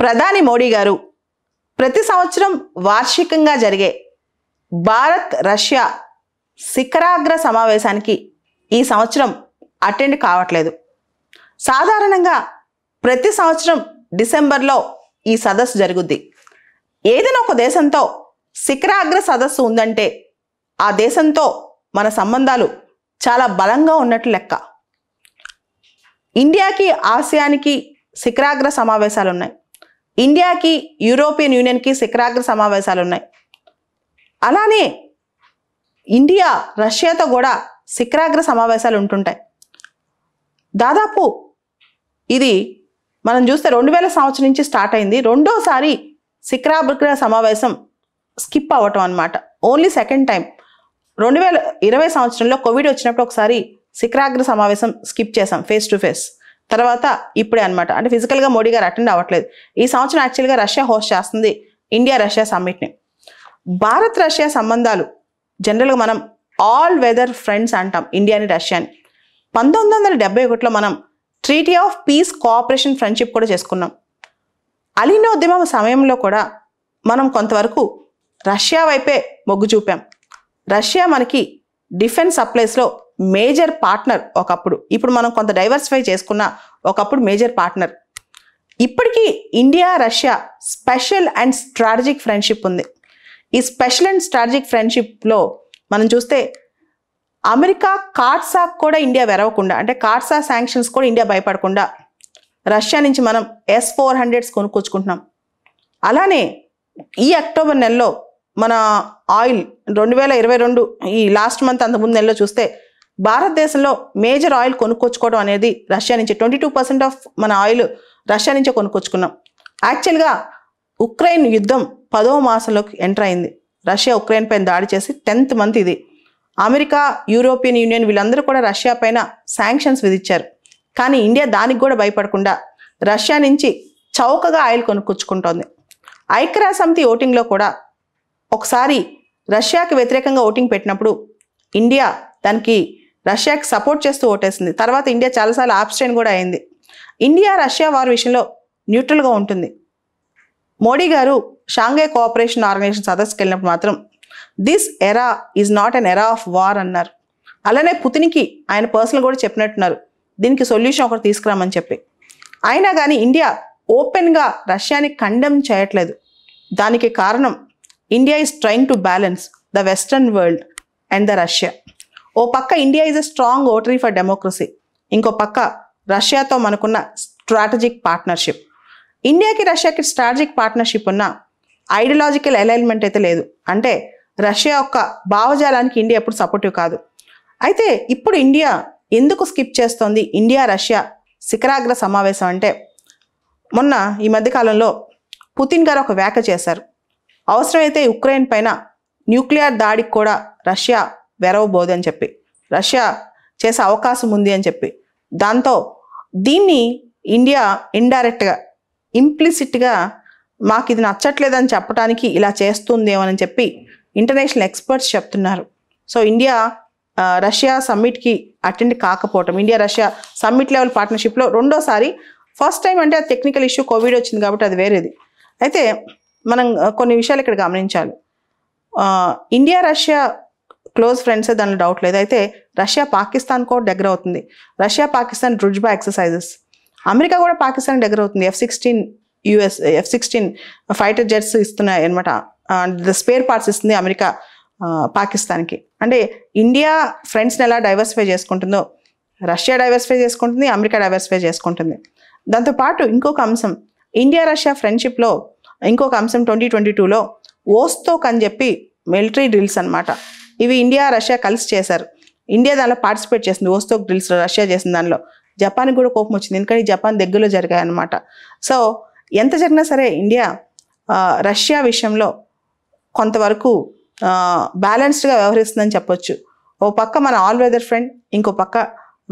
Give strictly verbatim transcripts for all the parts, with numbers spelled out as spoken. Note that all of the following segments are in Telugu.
ప్రధాని మోడీ గారు ప్రతి సంవత్సరం వార్షికంగా జరిగే భారత్ రష్యా శిఖరాగ్ర సమావేశానికి ఈ సంవత్సరం అటెండ్ కావట్లేదు. సాధారణంగా ప్రతి సంవత్సరం డిసెంబర్లో ఈ సదస్సు జరుగుద్ది. ఏదైనా ఒక దేశంతో శిఖరాగ్ర సదస్సు ఉందంటే ఆ దేశంతో మన సంబంధాలు చాలా బలంగా ఉన్నట్లు లెక్క. ఇండియాకి ఆసియానికి శిఖరాగ్ర సమావేశాలు ఉన్నాయి, ఇండియాకి యూరోపియన్ యూనియన్కి శిఖరాగ్ర సమావేశాలు ఉన్నాయి, అలానే ఇండియా రష్యాతో కూడా శిఖరాగ్ర సమావేశాలు ఉంటుంటాయి. దాదాపు ఇది మనం చూస్తే రెండు వేల సంవత్సరం నుంచి స్టార్ట్ అయింది. రెండోసారి శిఖరాగ్ర సమావేశం స్కిప్ అవ్వటం అనమాట. ఓన్లీ సెకండ్ టైం రెండు వేల ఇరవై సంవత్సరంలో కోవిడ్ వచ్చినప్పుడు ఒకసారి శిఖరాగ్ర సమావేశం స్కిప్ చేసాం ఫేస్ టు ఫేస్. తర్వాత ఇప్పుడే అనమాట, అంటే ఫిజికల్గా మోడీ గారు అటెండ్ అవ్వట్లేదు. ఈ సంవత్సరం యాక్చువల్గా రష్యా హోస్ట్ చేస్తుంది ఇండియా రష్యా సమ్మిట్ని. భారత్ రష్యా సంబంధాలు జనరల్గా మనం ఆల్ వెదర్ ఫ్రెండ్స్ అంటాం ఇండియాని రష్యాని. పంతొమ్మిది వందల డెబ్బై ఒకటిలో మనం treaty of peace cooperation friendship కూడా చేసుకున్నాం. అలీనోద్యమం సమయంలో కూడా మనం కొంతవరకు రష్యా వైపే మొగ్గు చూపాం. రష్యా మనకి డిఫెన్స్ సప్లైస్లో మేజర్ పార్ట్నర్ ఒకప్పుడు, ఇప్పుడు మనం కొంత డైవర్సిఫై చేసుకున్న ఒకప్పుడు మేజర్ పార్ట్నర్. ఇప్పటికీ India Russia special and strategic friendship ఉంది. ఈ స్పెషల్ అండ్ స్ట్రాటజిక్ ఫ్రెండ్షిప్లో మనం చూస్తే అమెరికా కార్ట్సా కూడా ఇండియా వెరవకుండా, అంటే కార్ట్సా శాంక్షన్స్ కూడా ఇండియా భయపడకుండా రష్యా నుంచి మనం ఎస్ ఫోర్ హండ్రెడ్స్ కొనుక్కొచ్చుకుంటున్నాం. అలానే ఈ అక్టోబర్ నెలలో మన ఆయిల్ రెండు వేల ఇరవై రెండు ఈ లాస్ట్ మంత్ అంతకుముందు నెలలో చూస్తే భారతదేశంలో మేజర్ ఆయిల్ కొనుక్కొచ్చుకోవడం అనేది రష్యా నుంచి ట్వంటీ టూ పర్సెంట్ ఆఫ్ మన ఆయిల్ రష్యా నుంచే కొనుక్కొచ్చుకున్నాం. యాక్చువల్గా ఉక్రెయిన్ యుద్ధం పదవ మాసంలోకి ఎంటర్ అయింది. రష్యా ఉక్రెయిన్ పైన దాడి చేసి టెన్త్ మంత్ ఇది. అమెరికా యూరోపియన్ యూనియన్ వీళ్ళందరూ కూడా రష్యా పైన శాంక్షన్స్ విధించారు. కానీ ఇండియా దానికి కూడా భయపడకుండా రష్యా నుంచి చౌకగా ఆయిల్ కొనుక్కొచ్చుకుంటోంది. ఐక్యరాజ్య సమితి ఓటింగ్లో కూడా ఒకసారి రష్యాకి వ్యతిరేకంగా ఓటింగ్ పెట్టినప్పుడు ఇండియా దానికి రష్యాకి సపోర్ట్ చేస్తూ ఓటేసింది. తర్వాత ఇండియా చాలాసార్లు ఆబ్స్టైన్ కూడా అయింది. ఇండియా రష్యా వారి విషయంలో న్యూట్రల్గా ఉంటుంది. మోడీ గారు షాంఘై కోఆపరేషన్ ఆర్గనైజేషన్ సదస్సుకి వెళ్ళినప్పుడు మాత్రం this era is not an era of war అన్నారు. అలానే పుతిన్కి ఆయన పర్సనల్ కూడా చెప్పినట్టున్నారు దీనికి సొల్యూషన్ ఒకటి తీసుకురామని చెప్పి. అయినా కానీ ఇండియా ఓపెన్గా రష్యాని కండెమ్ చేయట్లేదు. దానికి కారణం India is trying to balance the western world and the Russia. ఓ పక్క India is a strong votary for democracy, ఇంకో పక్క రష్యాతో మనకున్న స్ట్రాటజిక్ పార్ట్నర్షిప్. ఇండియాకి రష్యాకి స్ట్రాటజిక్ పార్ట్నర్షిప్ ఉన్న ఐడియాలజికల్ అలైన్మెంట్ అయితే లేదు, అంటే రష్యా యొక్క భావజాలానికి ఇండియా ఎప్పుడు సపోర్టివ్ కాదు. అయితే ఇప్పుడు ఇండియా ఎందుకు స్కిప్ చేస్తోంది ఇండియా రష్యా శిఖరాగ్ర సమావేశం అంటే, మొన్న ఈ మధ్యకాలంలో పుతిన్ గారు ఒక వ్యాఖ్య చేశారు. అవసరమైతే ఉక్రెయిన్ పైన న్యూక్లియర్ దాడికి కూడా రష్యా వెరవబోదని చెప్పి, రష్యా చేసే అవకాశం ఉంది అని చెప్పి. దాంతో దీన్ని ఇండియా ఇండైరెక్ట్గా ఇంప్లిసిట్గా మాకు ఇది నచ్చట్లేదని చెప్పడానికి ఇలా చేస్తుందేమోనని చెప్పి ఇంటర్నేషనల్ ఎక్స్పర్ట్స్ చెప్తున్నారు. సో ఇండియా రష్యా సమ్మిట్కి అటెండ్ కాకపోవటం, ఇండియా రష్యా సమ్మిట్ లెవెల్ పార్ట్నర్షిప్లో రెండోసారి, ఫస్ట్ టైం అంటే ఆ టెక్నికల్ ఇష్యూ కోవిడ్ వచ్చింది కాబట్టి అది వేరేది. అయితే మనం కొన్ని విషయాలు ఇక్కడ గమనించాలి. ఇండియా రష్యా క్లోజ్ ఫ్రెండ్సే, దానిలో డౌట్ లేదు. అయితే రష్యా పాకిస్తాన్ కూడా దగ్గర అవుతుంది. రష్యా పాకిస్తాన్ రుజ్బా ఎక్సర్సైజెస్, అమెరికా కూడా పాకిస్తాన్ దగ్గర అవుతుంది. F sixteen US F sixteen fighter jets ఇస్తున్నాయి అనమాట, స్పేర్ పార్ట్స్ ఇస్తుంది అమెరికా పాకిస్తాన్కి. అంటే ఇండియా ఫ్రెండ్స్ని ఎలా డైవర్సిఫై చేసుకుంటుందో రష్యా డైవర్సిఫై చేసుకుంటుంది, అమెరికా డైవర్సిఫై చేసుకుంటుంది. దాంతోపాటు ఇంకొక అంశం ఇండియా రష్యా ఫ్రెండ్షిప్లో ఇంకొక అంశం ట్వంటీ ట్వంటీ టూలో ఓస్తోక్ అని చెప్పి మిలిటరీ డ్రిల్స్ అనమాట. ఇవి ఇండియా రష్యా కలిసి చేశారు. ఇండియా దానిలో పార్టిసిపేట్ చేసింది ఓస్తోక్ డ్రిల్స్లో, రష్యా చేసిన దానిలో. జపాన్కి కూడా కోపం వచ్చింది, ఎందుకంటే జపాన్ దగ్గరలో జరిగాయి అనమాట. సో ఎంత జరిగినా సరే ఇండియా రష్యా విషయంలో కొంతవరకు బ్యాలెన్స్డ్గా వ్యవహరిస్తుందని చెప్పొచ్చు. ఓ పక్క మన ఆల్ వెదర్ ఫ్రెండ్, ఇంకో పక్క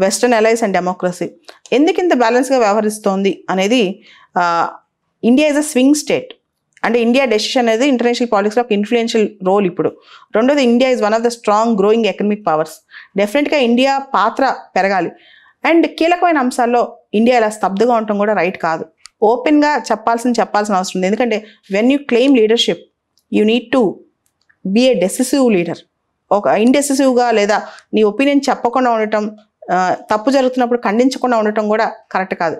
వెస్టర్న్ అలైస్ అండ్ డెమోక్రసీ. ఎందుకు ఇంత బ్యాలెన్స్గా వ్యవహరిస్తోంది అనేది, India is a swing state, అంటే ఇండియా డెసిషన్ అనేది ఇంటర్నేషనల్ పాలిటిక్స్లో ఒక ఇన్ఫ్లుయెన్షియల్ రోల్ ఇప్పుడు. రెండోది India is one of the strong growing economic powers, డెఫినెట్గా ఇండియా పాత్ర పెరగాలి. అండ్ కీలకమైన అంశాల్లో ఇండియా ఇలా స్తబ్దుగా ఉండటం కూడా రైట్ కాదు. open ga cheppalsina cheppalsina avasaram undi endukante when you claim leadership you need to be a decisive leader. Okay, indecisive ga leda nee opinion cheppakona undatam tappu jarugutunnapudu kandinchakona undatam kuda correct kaadu.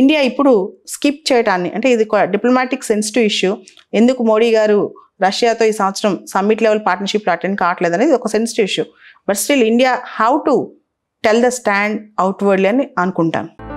India ippudu skip cheyadanni ante idi diplomatic sensitive issue enduku Modi garu Russia tho ee samvatsaram summit level partnership lo attend kaatledu anedi oka sensitive issue. But still India how to tell the stand outwardly ani anukuntam.